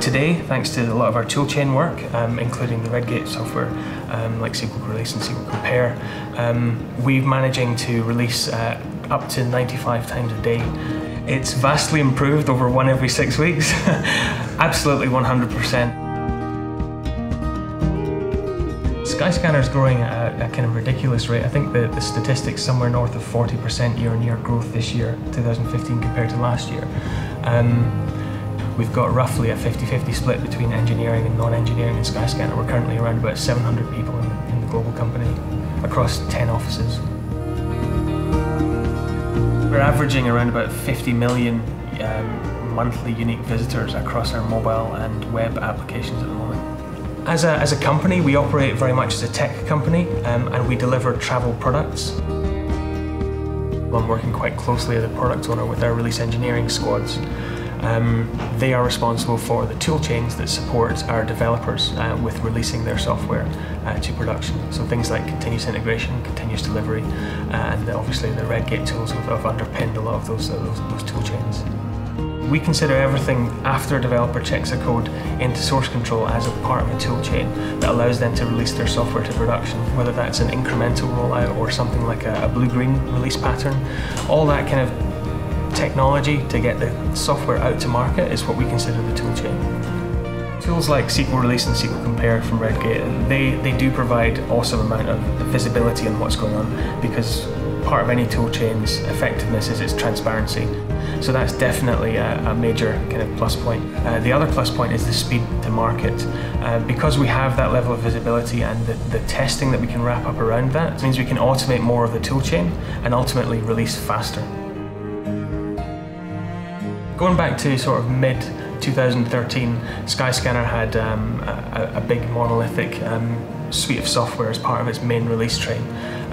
Today, thanks to a lot of our toolchain work, including the Redgate software like SQL Release and SQL Compare, we're managing to release up to 95 times a day. It's vastly improved over one every 6 weeks. Absolutely 100%. Skyscanner is growing at a kind of ridiculous rate. I think the statistics somewhere north of 40% year-on-year growth this year, 2015 compared to last year. We've got roughly a 50-50 split between engineering and non-engineering in Skyscanner. We're currently around about 700 people in the global company across 10 offices. We're averaging around about 50 million monthly unique visitors across our mobile and web applications at the moment. As a company, we operate very much as a tech company and we deliver travel products. I'm working quite closely as a product owner with our release engineering squads. They are responsible for the tool chains that support our developers with releasing their software to production. So things like continuous integration, continuous delivery, and obviously the Redgate tools have underpinned a lot of those tool chains. We consider everything after a developer checks a code into source control as a part of a tool chain that allows them to release their software to production, whether that's an incremental rollout or something like a blue-green release pattern. All that kind of technology to get the software out to market is what we consider the tool chain. Tools like SQL Release and SQL Compare from Redgate, they do provide an awesome amount of visibility on what's going on, because part of any tool chain's effectiveness is its transparency. So that's definitely a major kind of plus point. The other plus point is the speed to market. Because we have that level of visibility and the testing that we can wrap up around that, it means we can automate more of the tool chain and ultimately release faster. Going back to sort of mid-2013, Skyscanner had a big monolithic suite of software as part of its main release train,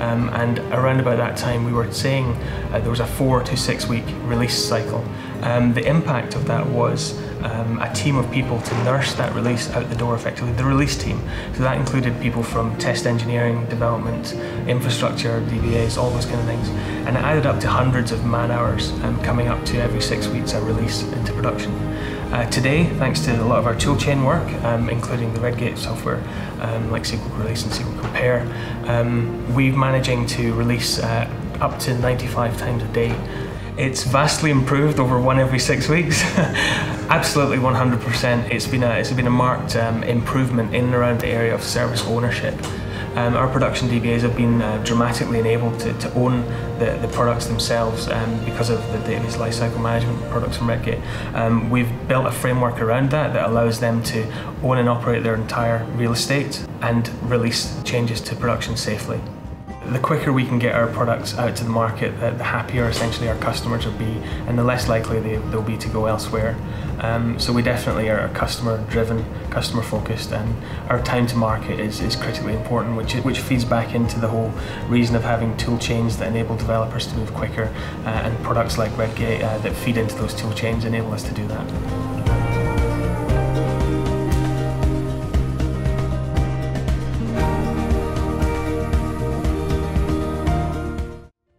and around about that time we were saying there was a 4 to 6 week release cycle. The impact of that was a team of people to nurse that release out the door, effectively the release team. So that included people from test engineering, development, infrastructure, DBAs, all those kind of things, and it added up to hundreds of man hours coming up to every 6 weeks a release into production. Today, thanks to a lot of our toolchain work, including the Redgate software like SQL Release and SQL Compare, we're managing to release up to 95 times a day. It's vastly improved over one every 6 weeks. Absolutely 100%. It's been a marked improvement in and around the area of service ownership. Our production DBAs have been dramatically enabled to own the products themselves because of the Database Lifecycle Management products from Redgate. We've built a framework around that allows them to own and operate their entire real estate and release changes to production safely. The quicker we can get our products out to the market, the happier essentially our customers will be and the less likely they'll be to go elsewhere. So we definitely are customer-driven, customer-focused, and our time to market is critically important, which feeds back into the whole reason of having tool chains that enable developers to move quicker, and products like Redgate that feed into those tool chains enable us to do that.